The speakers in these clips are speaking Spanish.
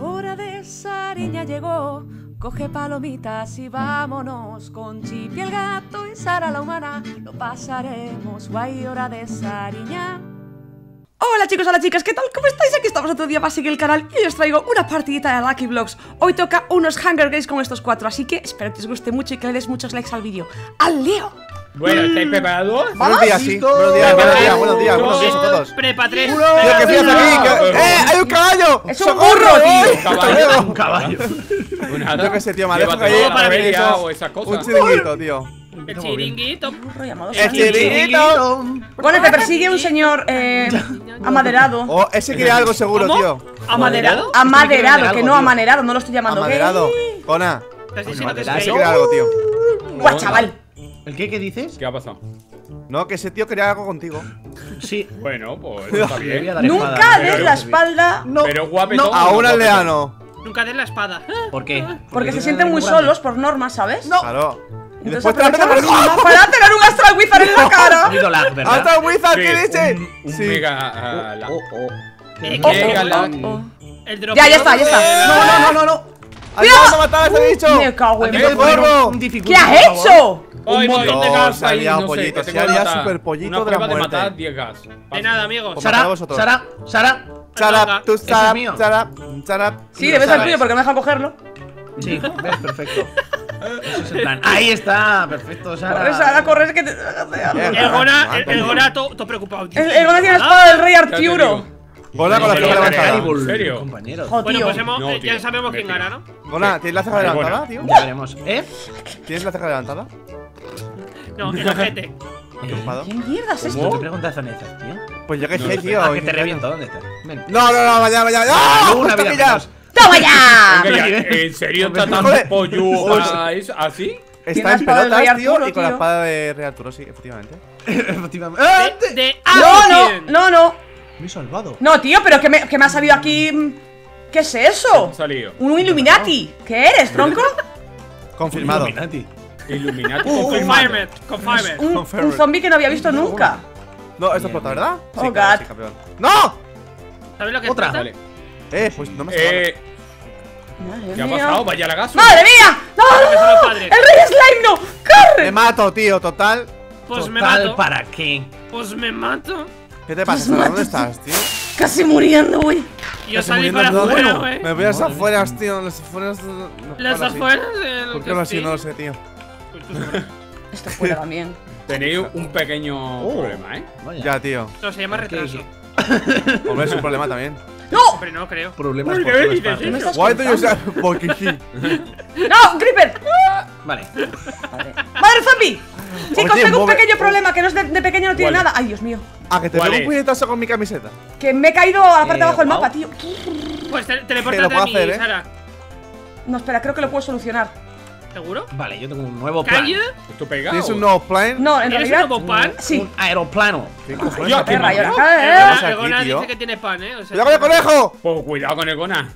Hora de Sarinha llegó, coge palomitas y vámonos. Con Chipi el gato y Sara la humana lo pasaremos guay, hora de Sarinha. Hola chicos, hola chicas, ¿qué tal? ¿Cómo estáis? Aquí estamos otro día para seguir el canal y hoy os traigo una partidita de Lucky Blocks. Hoy toca unos Hunger Games con estos cuatro, así que espero que os guste mucho y que le des muchos likes al vídeo. ¡Al lío! Bueno, ¿estáis preparados? Buenos días, sí. Buenos días a todos. Prepa 3. ¡Que fíjate aquí! ¡Hay un caballo! ¡Es un burro, tío! ¡Un caballo! Yo qué sé, tío, me alejo que un chiringuito, tío. El chiringuito. El chiringuito. Bueno, te persigue un señor amaderado. Oh, ese quiere algo seguro, tío. ¿Amaderado? Amaderado, que no amanerado, no lo estoy llamando. Amaderado. Gona. Ese quiere algo, tío. Guau, chaval. ¿El qué? ¿Qué dices? ¿Qué ha pasado? No, que ese tío quería algo contigo. Sí. Bueno, pues está bien. Nunca des la espalda a un aldeano. Nunca des la espada. ¿Por qué? Porque se sienten muy solos por norma, ¿sabes? No. Claro. Entonces aprovecha la norma para tener un Astral Wizard en la cara. Astral Wizard, ¿qué dices? Sí. Mega lag. Mega lag. Ya está, ya está. No. ¡Vamos a matar a ese bicho! ¡Me cago en el borro! ¿Qué has hecho? Un montón de gas, se ha liado pollito, se ha liado super pollito de la muerte. De nada, amigos. Sara, tú Sara. Sí, debes al tuyo porque me deja cogerlo. Sí, ves, perfecto. Ahí está, perfecto, Sara. Corre, Sara, corre, es que te... El Gona, todo preocupado. El Gona tiene la espada del rey Artiuro. Gona con la ceja levantada. ¿En serio? Compañeros. Bueno, pues ya sabemos quién gana, ¿no? Gona, ¿tienes la ceja levantada, tío? Ya veremos. ¿Tienes la ceja levantada? No, el ojete. ¿Qué mierda es esto? ¿Te preguntas a Neza, tío? Pues yo qué sé, tío. Ah, que te reviento, ¿dónde estás? No, vaya. ¡No! ¡Toma ya! ¿En serio está tan pollo así? Está en pelotas, tío, y con la espada de Rey Arturo, sí, efectivamente. No. Me he salvado. No, tío, pero que me ha salido aquí. ¿Qué es eso? Un Illuminati. ¿Qué eres, tronco? Confirmado. Illuminati. Confirmed. Un zombie que no había visto nunca. No, esto es plata, ¿verdad? Oh, sí, claro, sí, campeón. ¡No! ¿Sabes lo que otra? Vale. Pues no me ¿Qué ha pasado? Vaya lagazo. ¡Madre mía! ¡No! ¡El Rey Slime no! ¡Corre! Me mato, tío, total. Pues me mato. ¿Para qué? Pues me mato. ¿Qué te pasa? ¿Dónde estás, tío? Casi muriendo, güey. Yo salí para afuera, güey. Me voy a las afueras, tío. Las afueras. ¿Por qué no? Sí, no lo sé, tío. Esto fuera también. Tenéis un pequeño problema, ¿eh? Vaya. Ya, tío. No, se llama retraso. Hombre, es un problema también. ¡No! Hombre, no creo. Problemas por qué dices Why do you say porque sí? ¡No, Creeper! Vale. ¡Madre zombie! Chicos, tengo un pequeño problema que no es de pequeño, no tiene nada. Ay, Dios mío. Ah, que te pego un puñetazo con mi camiseta. Que me he caído a la parte de abajo del mapa, tío. Pues teleportate a mí, Sara. No, espera, creo que lo puedo solucionar. ¿Seguro? Vale, yo tengo un nuevo plan. ¿Tú pegas? ¿Tienes un nuevo plan? No, en realidad. Sí. Un aeroplano. Yo, qué rayo. El Gona dice que tiene pan, ¿eh? ¡Cuidado con el conejo! Pues cuidado con el Gona.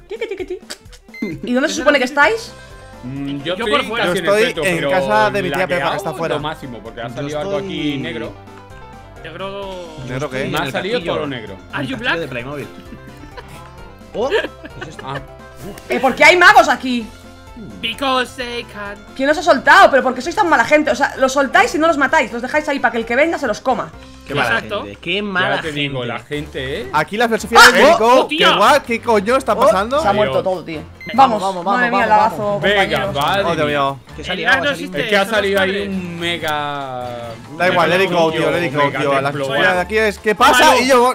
¿Y dónde se supone que estáis? Yo estoy en casa de mi tía Pepa, que está afuera. Lo máximo, porque ha salido algo aquí negro. ¿Negro qué? Me ha salido todo negro. ¿Are you black? De Playmobil. ¿Por qué hay magos aquí? Because they can. ¿Quién los ha soltado? ¿Pero por qué sois tan mala gente? O sea, los soltáis y no los matáis. Los dejáis ahí para que el que venga se los coma. Qué mala gente. Qué mala gente. Digo, la gente, Aquí la filosofía de Nico. ¿Qué coño está pasando? Se ha muerto todo, tío. Vamos. Madre mía, lagazo. Venga, vale. Dios mío. Que ha salido ahí un mega. Da igual, let it go, tío. La historia de aquí es ¿qué pasa? Y yo.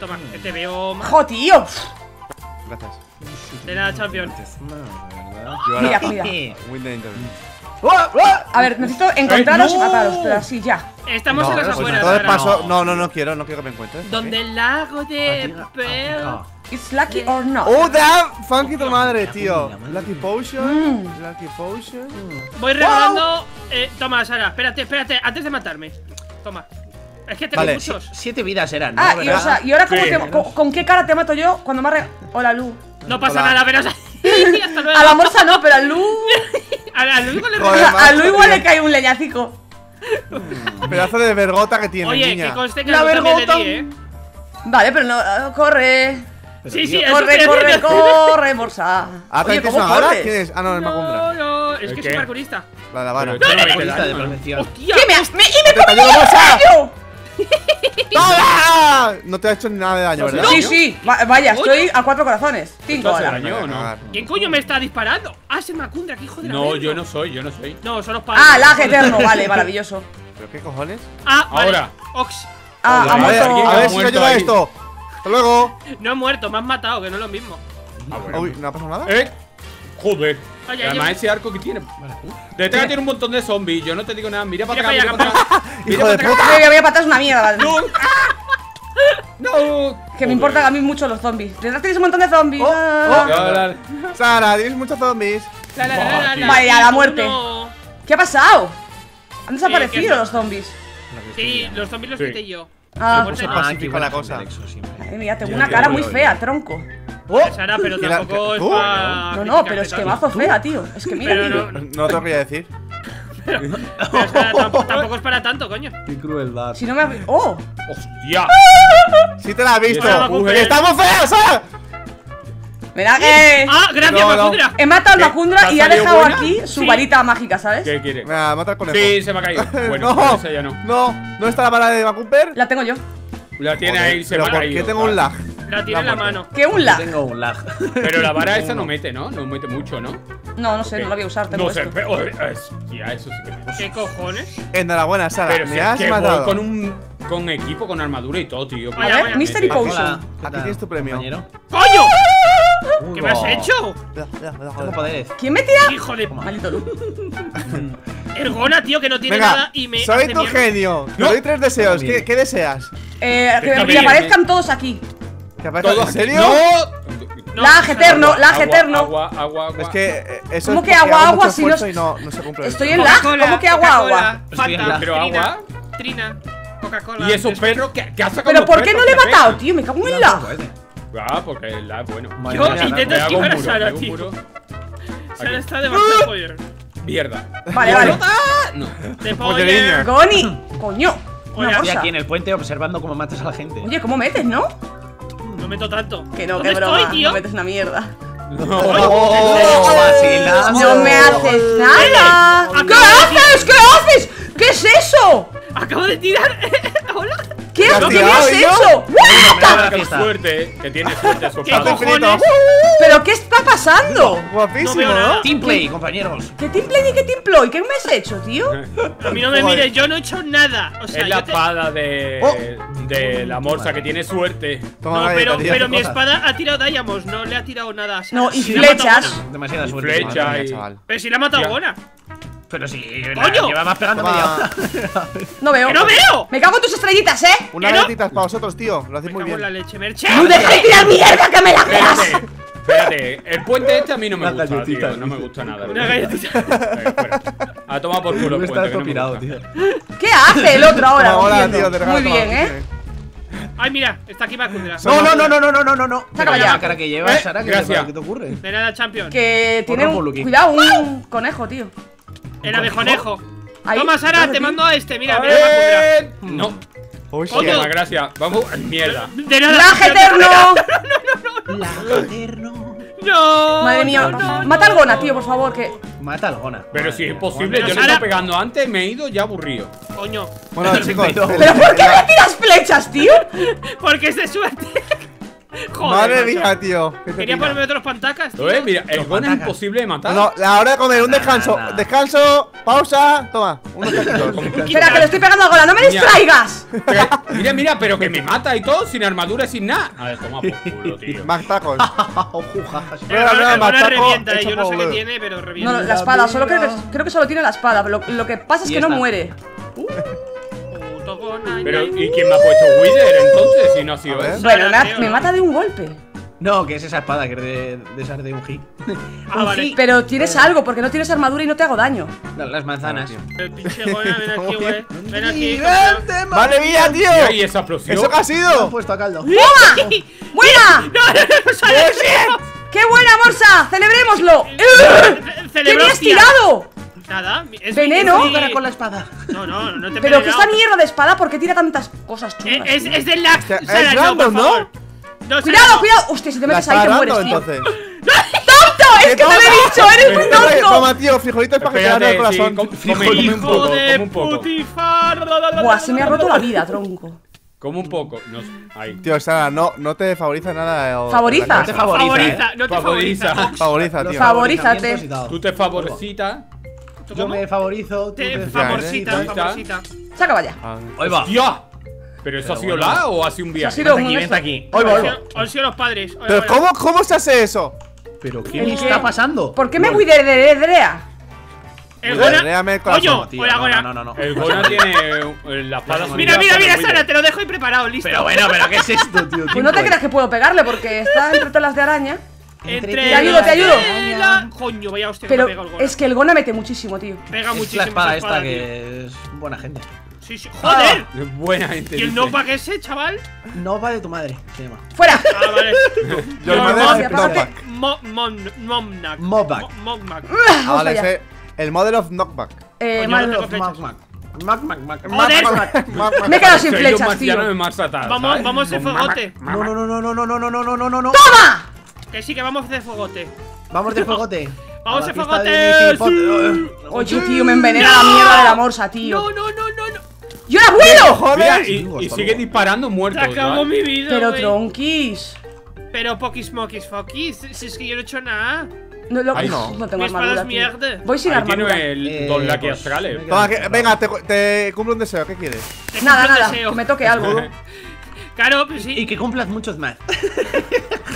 Toma. Te veo mal. ¡Jo, tío! Gracias. De nada, champion. Mira. A ver, necesito encontraros y mataros, pero así ya. Estamos en las afueras. Entonces paso. No quiero que me encuentres. Donde el lago de Pell. It's lucky or not. Oh, damn. Funky tu madre, tío. Lucky potion. Voy regalando. Toma, Sara. Espérate. Antes de matarme. Toma. Es que tengo muchos. 7 vidas eran. Ah, y o sea, ¿y ahora con qué cara te mato yo cuando me arre? Hola, Lu. No pasa nada, pero. A la morsa no, pero a Lu. A Lu igual le cae un leñacico. Pedazo de vergota que tiene, niña. Oye, que conste que la vergota. Vale, pero no. Corre. Sí, sí, corre, corre, corre, morsa. Oye, ¿cómo corres? Ah, no, el macundra. No, es que soy parkourista. La de vara. ¡Hostia! ¡Y me he comido el daño! ¡Toma! No te ha hecho nada de daño, ¿verdad? Sí, sí. Vaya, estoy a 4 corazones. 5 ahora. ¿Quién coño me está disparando? Ah, es el macundra, que hijo de la mierda. No, yo no soy, yo no soy. No, son los padres. Ah, lag eterno, vale, maravilloso. ¿Pero qué cojones? Ah, ahora. Ox. Ah, ha muerto. A ver si me ayuda esto. Hasta luego. No he muerto, me has matado, que no es lo mismo. Ah, bueno. Uy, ¿no ha pasado nada? Joder. Oye, además, ese arco que tiene. Detrás tiene un montón de zombies. Yo no te digo nada. Mira para acá, mira para acá. Hijo de puta. Voy a patar una mierda. No. Que me importan a mí mucho los zombies. Detrás tienes un montón de zombies. Sara, tienes muchos zombies. Vale, a la muerte. ¿Qué ha pasado? Han desaparecido los zombies. Sí, los zombies los quité yo. Ah, pues es pacífica la cosa. Mira, tengo una cara muy fea, tronco. Sara, pero tampoco es para... No, no, pero es que bazo fea, tío. Es que mira, tío. No te lo quería decir. Pero Sara, tampoco es para tanto, coño. Qué crueldad. Si no me has visto... ¡Oh! ¡Hostia! Si te la has visto. ¡Estamos feos, Sara! Mira que... ¡Ah, gracias, macundra! He matado al macundra y ha dejado aquí su varita mágica, ¿sabes? ¿Qué quiere? Me va a matar con eso. Sí, se me ha caído. Bueno, no, ya no. No, ¿no está la vara de Macumper? La tengo yo. La tiene ahí, se me ha caído. ¿Por qué tengo un lag? La tiene en la mano. ¿Qué un lag? Tengo un lag. Pero la vara esa no mete, ¿no? No mete mucho, ¿no? No, no sé, no la voy a usar. No sé, pero... Hostia, eso sí que me... ¿Qué cojones? Enhorabuena, Sara, me has matado. Con un... Con equipo, con armadura y todo, tío. A ver, Mystery Potion. Aquí tienes tu premio. ¡Coño! ¿Qué me has hecho? ¿Quién me tira? Hijo de maldito Lu. El Gona, tío, que no tiene nada y me... Soy tu genio. Te doy 3 deseos. ¿Qué deseas? Que aparezcan todos aquí. ¿Que aparezcan? ¿En serio? ¡No! ¡Lag eterno! ¡Lag eterno! Agua. Es que eso... ¿Cómo que agua, agua? Si no se cumple. Estoy en lag. ¿Cómo que agua, agua? Pero agua... Trina. Coca-Cola. Y esos perros que hace con... Pero ¿por qué no le he matado, tío? Me cago en la... Ah, porque el lag, bueno. Yo intento esquivar a Sara, tío. Sara está demasiado poder. Mierda. Vale, vale. No. Te poder. Goni. Coño. Estoy aquí en el puente observando cómo matas a la gente. Oye, ¿cómo metes, no? No meto tanto. Que no, que broma. No metes una mierda. No me haces nada. ¿Qué haces? ¿Qué haces? ¿Qué es eso? Acabo de tirar. Hola. ¿Qué has hecho? ¡Qué suerte! Que tiene suerte, su padre. ¿Pero qué está pasando? Guapísimo, ¿no? Teamplay, compañeros. ¿Qué teamplay ni qué teamplay? ¿Qué me has hecho, tío? A mí no me mires, yo no he hecho nada. Es la espada de la morsa que tiene suerte. No, pero mi espada ha tirado diamonds, no le ha tirado nada. No, y flechas. Demasiada suerte. Pero si la ha matado Gona. Pero si... ¡Coño! Lleva más pegando media hora. ¡No veo! ¡Que no veo! ¡Me cago en tus estrellitas, eh! Unas gatitas para vosotros, tío. Lo hacéis muy bien. ¡No dejes de tirar mierda, que me la creas! Espérate, el puente este a mí no me gusta, tío. No me gusta nada. Una galletita. A tomar por culo el puente, que no me gusta. ¿Qué hace el otro ahora? Hola, tío, te regalo. Muy bien, eh. Ay, mira, está aquí Macundra. No. Sácala ya. La cara que llevas, Sara, ¿qué te ocurre? De nada, champion. Que tiene un... Cuidado, un conejo, tío. El abejonejo. Toma, Sara, te mando a este. Mira, mira la Macundra. No. Hostia, gracias. Vamos, mierda. De nada. ¡Lag eterno! No. ¡Lag eterno! No. Madre mía. Mata al Gona, tío, por favor. Que... Mata al Gona. Pero si es posible, yo le estaba pegando antes, me he ido ya aburrido. Coño. Bueno, chicos. ¿Pero por qué me tiras flechas, tío? Porque es de suerte. Joder, madre mía, tío. Quería ponerme otros pantacas, tío. Mira, el Gona es imposible de matar. No, la hora de comer, un descanso. Descanso, pausa, toma. Espera, que le estoy pegando a Gona, no me distraigas. Mira, mira, pero que me mata y todo, sin armadura, sin nada. A ver, toma por culo, tío. Más tacos. El Gona revienta, yo no sé qué tiene, pero revienta. No, la espada, solo creo que solo tiene la espada. Lo que pasa es que no muere. Pero, ¿y quién me ha puesto Wither entonces? Si no ha sido eso. Bueno, me mata de un golpe. No, que es esa espada que es de un hit. Ah, vale. Pero tienes algo, porque no tienes armadura y no te hago daño. Las manzanas. El pinche Gona, ven aquí, güey. Ven aquí. Vale, mía, tío. ¿Y esa explosión? ¿Eso qué ha sido? Me han puesto a caldo. ¡Toma! ¡Buena! ¡Qué buena, morsa! ¡Celebremoslo! ¡Qué me has tirado! Nada, es veneno con la espada. No te... Pero que esta mierda de espada, ¿por qué tira tantas cosas chulas? Es del lag. Es random, ¿no? No, cuidado, cuidado. Hostia, si te metes ahí te mueres, tío. ¡Tonto! ¡Es que te lo he dicho! ¡Eres muy tonto! Toma, tío, frijolitos para que te haga el corazón. ¡Hijo de putifar! Buah, se me ha roto la vida, tronco. Como un poco. No, ahí. Tío, Sara, no te favoriza nada. ¿Favoriza? No te favoriza. No te favoriza. Favoriza, tío. Favorízate. Tú te favorcitas. Yo me favorizo. Te favorcita. Saca, vaya. Ahí va. ¡Hostia! ¿Pero eso ha sido la o ha sido un viaje? Vente aquí. Han sido los padres. ¿Pero cómo se hace eso? ¿Pero qué está pasando? ¿Por qué me voy de Drea? El Gona. Coño, hola, Gona. No. El Gona tiene la espada. Mira, Sara, te lo dejo ahí preparado, listo. Pero bueno, ¿qué es esto, tío? Pues no te creas que puedo pegarle porque está entre telas de araña. Te ayudo. Coño, vaya hostia, pero es que el Gona mete muchísimo, tío. Pega muchísimo. Es la espada esta que es buena gente. Sí. ¡Joder! Buena gente. ¿Y el Nova qué es, chaval? Nova de tu madre, se llama. ¡Fuera! Ah, vale. Mobback. Vale, el Model of Knockback. Model of Knockback. Me he quedado sin flechas, tío. Vamos de fogote. No. ¡Toma! Que sí, que vamos de fogote. Vamos de fogote. Oye, tío, me envenena la mierda de la morsa, tío. No. ¡Yo la vuelo! ¡Joder! Y sigue disparando muertos. Se acabó mi vida. Pero tronquis. Pero poquis moquis foquis. Si es que yo no he hecho nada. No tengo armadura, tío. Voy sin armadura. Don Lucky Astrales. Venga, te cumplo un deseo, ¿qué quieres? Nada, que me toque algo. Claro, pues sí. Y que cumplas muchos más.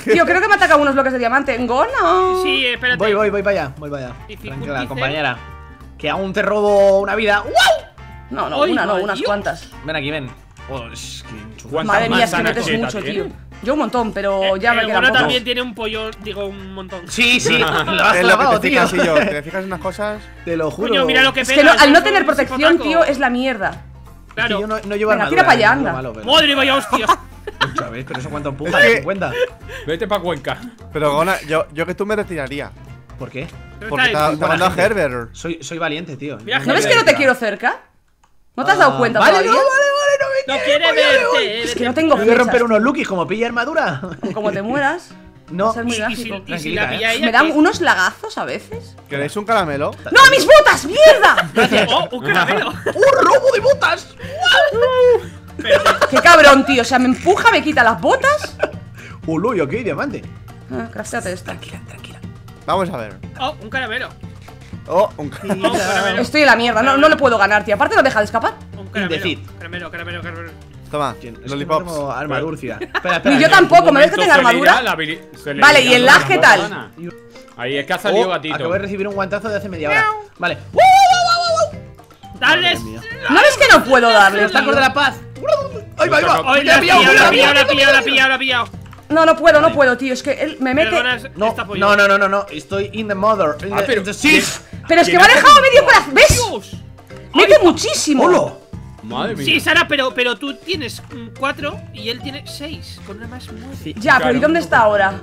Tío, creo que me ha atacado unos bloques de diamante. ¡Gona! Sí, espérate. Voy para allá, Tranquila, compañera. Que aún te robo una vida. ¡Wow! Unas cuantas. Ven aquí, ven. Madre mía, es que metes mucho, tío. Yo un montón, pero ya me queda poco. También tiene un pollo, digo, un montón. Sí, lo has clavado, tío. Te fijas en unas cosas, te lo juro. Coño, mira lo que pega, es que al no tener protección, tío, es la mierda. Claro. Yo no llevo armadura. Tira para allá, anda. Madre, vaya hostia. Pero eso cuenta un puja, cuenta. Vete pa' Cuenca. Pero, Gona, yo que tú me retiraría. ¿Por qué? Porque te ha mandado a Herbert. Soy valiente, tío. ¿No ves que no te quiero cerca? ¿No te has dado cuenta todavía? No quiere verte. Es que no tengo flechas. Voy a romper unos Lucky como pilla armadura. Como te mueras. No. Va a ser muy gráfico. Me dan unos lagazos a veces. ¿Queréis un caramelo? ¡No, mis botas! ¡Mierda! Gracias. ¡Oh, un caramelo! ¡Un robo de botas! ¡Qué cabrón, tío! O sea, me empuja, me quita las botas. ¡Uy, ok, diamante! Craftéate esta. Tranquila. Vamos a ver. ¡Oh, un caramelo! Estoy en la mierda, no le puedo ganar, tío. Aparte, no deja de escapar. Caramelo. Toma, lollipops. Armadura. Ni yo tampoco, ¿me ves que tengo armadura? Vale, ¿y el lag qué tal? Ahí es que ha salido gatito. Acabo de recibir un guantazo de hace media hora. Vale. ¡Dale! ¿No ves que no puedo darle? Está con la paz. ¡Ahí va! ¡La he pillado! No puedo, tío. Es que él me mete. No. Estoy in the mother. Pero es que me ha dejado medio corazón. ¿Ves? Mete muchísimo. Madre mía. Sí, Sara, pero tú tienes 4 y él tiene 6. Con una más muerte. Sí, ya, claro, pero ¿y dónde está ahora?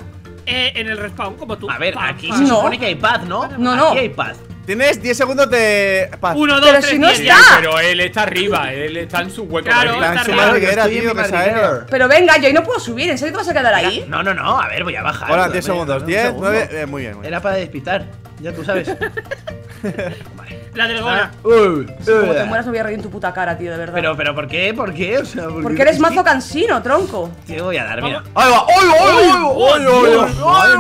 En el respawn, como tú. A ver, aquí se supone que hay paz, ¿no? No. Aquí hay paz. Tienes 10 segundos de paz. 1, 2, 3, no está. Pero él está arriba, él está en su hueco. Claro, está en su madriguera, tío, que saber. Pero venga, yo ahí no puedo subir, ¿en serio te vas a quedar ahí? No, a ver, voy a bajar. Ahora, 10 segundos, 10, 9, muy bien. Era para despistar, ya tú sabes. La del Gona. Como te mueras, me voy a reír en tu puta cara, tío, de verdad. Pero, ¿por qué? ¿Por qué? O sea, porque eres mazo cansino, tronco. Te voy a dar, mira. ¡Ay, va! ¡Ay,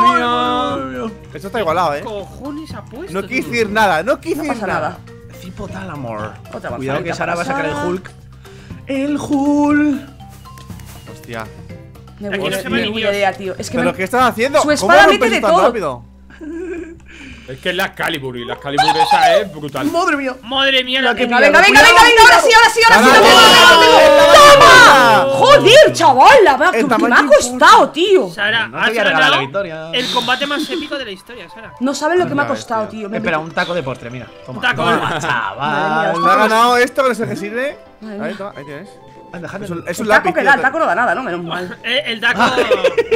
eso está igualado, ¿eh? Cojones ha puesto. No quise decir nada, no pasa nada. Cipotalamor. Cuidado que Sara va a sacar el Hulk. Hostia. Me voy de idea, tío. Es que ¿pero qué están haciendo? Su espada mete de todo. Es que es la Excalibur esa es brutal. Madre mía, la que venga, miedo. Venga, ahora sí. ¡Toma! Joder, chaval, la verdad que me ha costado, tío. Sara, no has ganado la victoria. El combate más épico de la historia, Sara. No sabes lo que me ha costado, tío. Espera, un taco de postre, mira. Un taco, chaval. Me ha ganado esto, que no sé qué sirve. Ahí tienes. Es un lápiz. El taco no da nada, ¿no? Menos mal. El taco.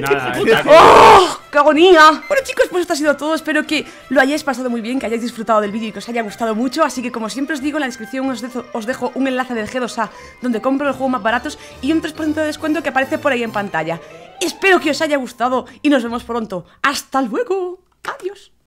Nada, ¡oh! ¡Qué agonía! Bueno, chicos, pues esto ha sido todo. Espero que lo hayáis pasado muy bien, que hayáis disfrutado del vídeo y que os haya gustado mucho. Así que, como siempre os digo, en la descripción os dejo un enlace del G2A donde compro los juegos más baratos y un 3% de descuento que aparece por ahí en pantalla. espero que os haya gustado y nos vemos pronto. ¡Hasta luego! ¡Adiós!